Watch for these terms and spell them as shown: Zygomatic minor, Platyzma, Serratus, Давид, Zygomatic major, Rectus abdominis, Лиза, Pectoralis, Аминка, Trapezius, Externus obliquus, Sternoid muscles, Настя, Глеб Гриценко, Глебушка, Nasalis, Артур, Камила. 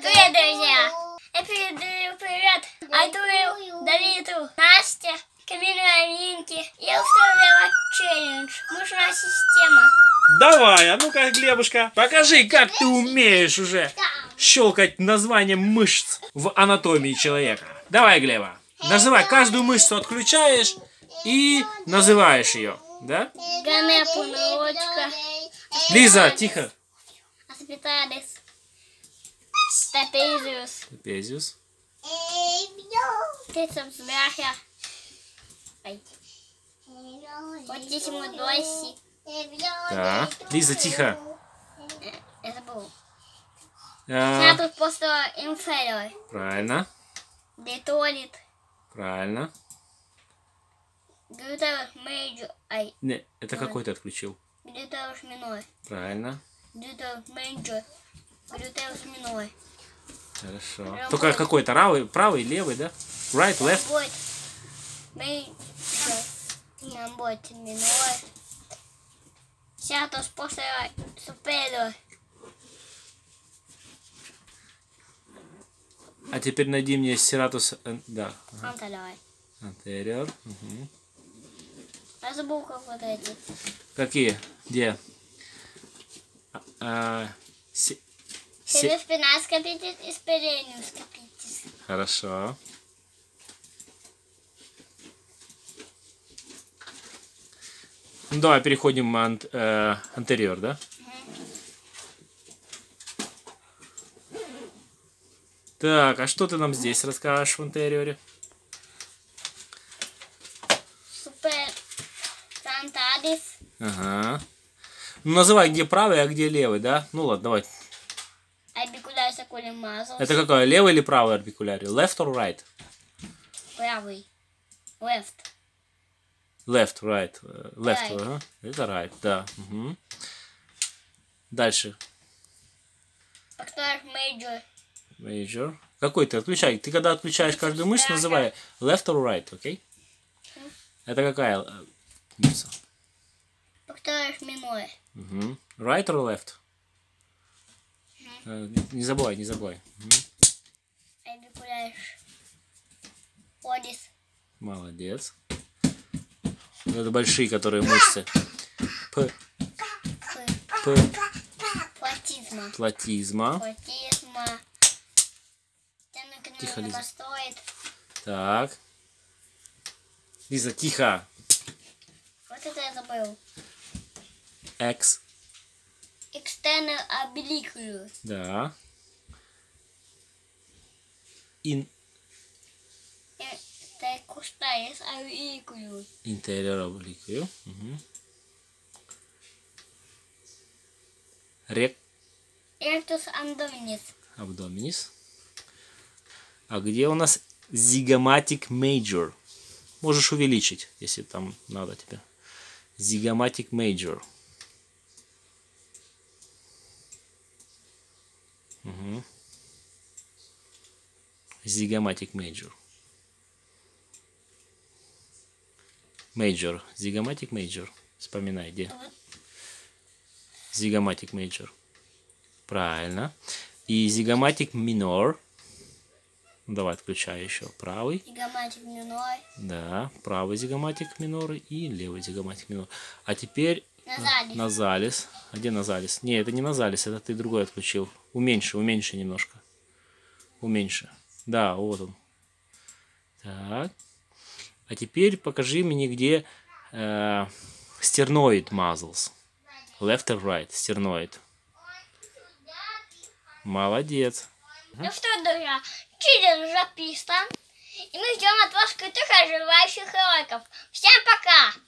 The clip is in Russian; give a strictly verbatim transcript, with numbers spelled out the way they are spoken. Привет, друзья! Я передаю привет Артуру, Давиду, Насте, Камиле, Аминке. Я устроила челлендж. Нужна система. Давай, а ну-ка, Глебушка, покажи, как ты умеешь уже щелкать названием мышц в анатомии человека. Давай, Глеба, называй. Каждую мышцу отключаешь и называешь ее, да? Лиза, тихо. Pectoralis, Trapezius, Trapezius, Rectus abdominis. Вот здесь ему доси. Да. Лиза, тихо. Это был. Serratus просто inferior. Правильно. Pectoralis. Правильно. Rectus major. Ай. Не, это какой ты отключил? Rectus minor. Правильно. Где-то меньше, где-то миной. Хорошо. Работать. Только какой-то правый, правый, левый, да? Right, left. Работать миной. Сейчас после супериор. А теперь найди мне Serratus, да. Anterior. Anterior. Угу. Я забыл, как вот эти. Какие? Где? А, си, си... Спина скопитис и спирению скопитис. Хорошо. Ну, давай переходим ант, э, антериор, да? Угу. Так, а что ты нам здесь расскажешь в антериоре? Супер фронталис. Ага. Ну, называй, где правый, а где левый, да? Ну ладно, давай. Орбикуляр сакули мазл. Это какое? Левый или правый орбикуляр? Left or right? Правый. Left. Left, right. Left, right. Uh-huh. Это right, да. Угу. Дальше. Pectoralis major. Major. Какой ты? Отключай. Ты когда отключаешь каждую мышцу, называй left or right, окей? Okay? Uh-huh. Это какая мышца? Pectoralis minor. Угу. Right or left? Угу. Не забывай, не забывай. Угу. Молодец. Это большие, которые мышцы. П. П. Платизма. Платизма. Платизма. Тихо, Лиза. Так. Лиза, тихо. Вот это я забыл. X. Externus obliquus. Да. In. Intercostais obliquus. Interior obliquus. Угу. Рек. Rectus abdominis. Abdominis. А где у нас Zygomatic major? Можешь увеличить, если там надо тебе. Zygomatic major. Угу. Zygomatic major. Major. Zygomatic major. Вспоминай, где. Zygomatic major. Правильно. И Zygomatic minor. Давай отключай еще правый. Zygomatic minor. Да, правый Zygomatic minor и левый Zygomatic minor. А теперь... Nasalis. Nasalis. А где Nasalis? Не, это не Nasalis, это ты другой отключил. Уменьши, уменьши немножко. Уменьши. Да, вот он. Так. А теперь покажи мне, где э, Sternoid muscles. Left or right? Sternoid. Молодец. Ну что, друзья, челлендж записан. И мы ждем от вас крутых оживающих роликов. Всем пока!